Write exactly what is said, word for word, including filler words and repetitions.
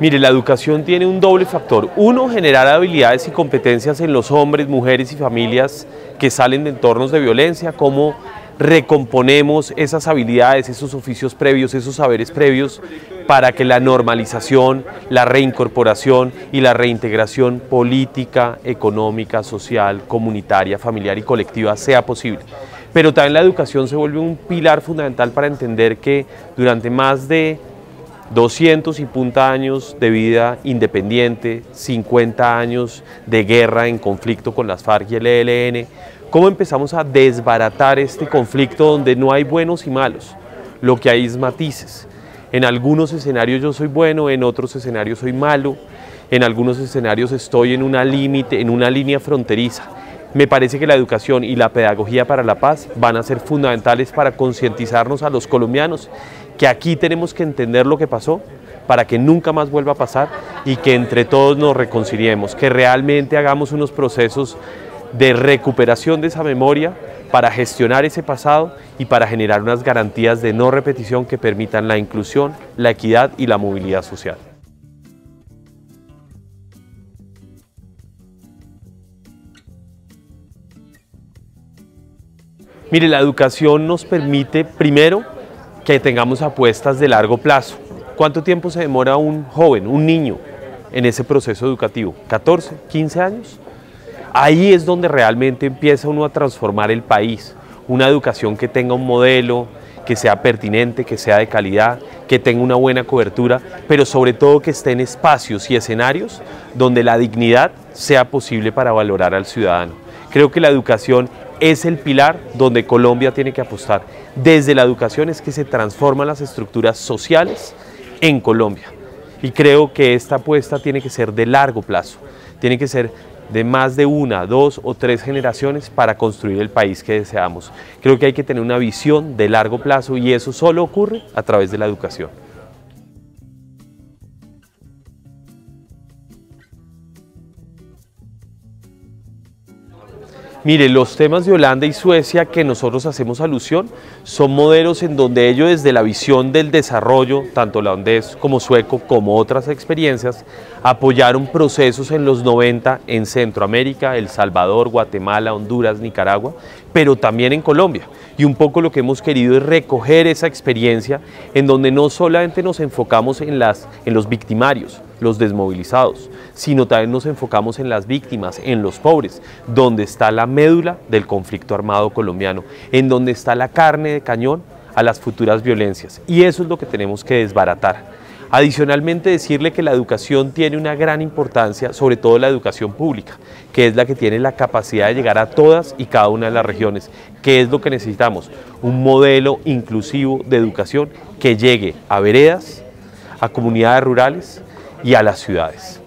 Mire, la educación tiene un doble factor. Uno, generar habilidades y competencias en los hombres, mujeres y familias que salen de entornos de violencia, cómo recomponemos esas habilidades, esos oficios previos, esos saberes previos, para que la normalización, la reincorporación y la reintegración política, económica, social, comunitaria, familiar y colectiva sea posible. Pero también la educación se vuelve un pilar fundamental para entender que durante más de doscientos y punta años de vida independiente, cincuenta años de guerra en conflicto con las FARC y el E L N, ¿cómo empezamos a desbaratar este conflicto donde no hay buenos y malos? Lo que hay es matices. En algunos escenarios yo soy bueno, en otros escenarios soy malo, en algunos escenarios estoy en una límite, en una línea fronteriza. Me parece que la educación y la pedagogía para la paz van a ser fundamentales para concientizarnos a los colombianos que aquí tenemos que entender lo que pasó para que nunca más vuelva a pasar y que entre todos nos reconciliemos, que realmente hagamos unos procesos de recuperación de esa memoria para gestionar ese pasado y para generar unas garantías de no repetición que permitan la inclusión, la equidad y la movilidad social. Mire, la educación nos permite, primero, que tengamos apuestas de largo plazo. ¿Cuánto tiempo se demora un joven, un niño, en ese proceso educativo? ¿catorce, quince años? Ahí es donde realmente empieza uno a transformar el país. Una educación que tenga un modelo, que sea pertinente, que sea de calidad, que tenga una buena cobertura, pero sobre todo que esté en espacios y escenarios donde la dignidad sea posible para valorar al ciudadano. Creo que la educación es el pilar donde Colombia tiene que apostar. Desde la educación es que se transforman las estructuras sociales en Colombia. Y creo que esta apuesta tiene que ser de largo plazo, tiene que ser de más de una, dos o tres generaciones para construir el país que deseamos. Creo que hay que tener una visión de largo plazo y eso solo ocurre a través de la educación. Mire, los temas de Holanda y Suecia que nosotros hacemos alusión son modelos en donde ellos, desde la visión del desarrollo, tanto holandés como sueco, como otras experiencias, apoyaron procesos en los noventa en Centroamérica, El Salvador, Guatemala, Honduras, Nicaragua, pero también en Colombia. Y un poco lo que hemos querido es recoger esa experiencia en donde no solamente nos enfocamos en, las, en los victimarios, los desmovilizados, sino también nos enfocamos en las víctimas, en los pobres, donde está la médula del conflicto armado colombiano, en donde está la carne de cañón a las futuras violencias. Y eso es lo que tenemos que desbaratar. Adicionalmente, decirle que la educación tiene una gran importancia, sobre todo la educación pública, que es la que tiene la capacidad de llegar a todas y cada una de las regiones. ¿Qué es lo que necesitamos? Un modelo inclusivo de educación que llegue a veredas, a comunidades rurales y a las ciudades.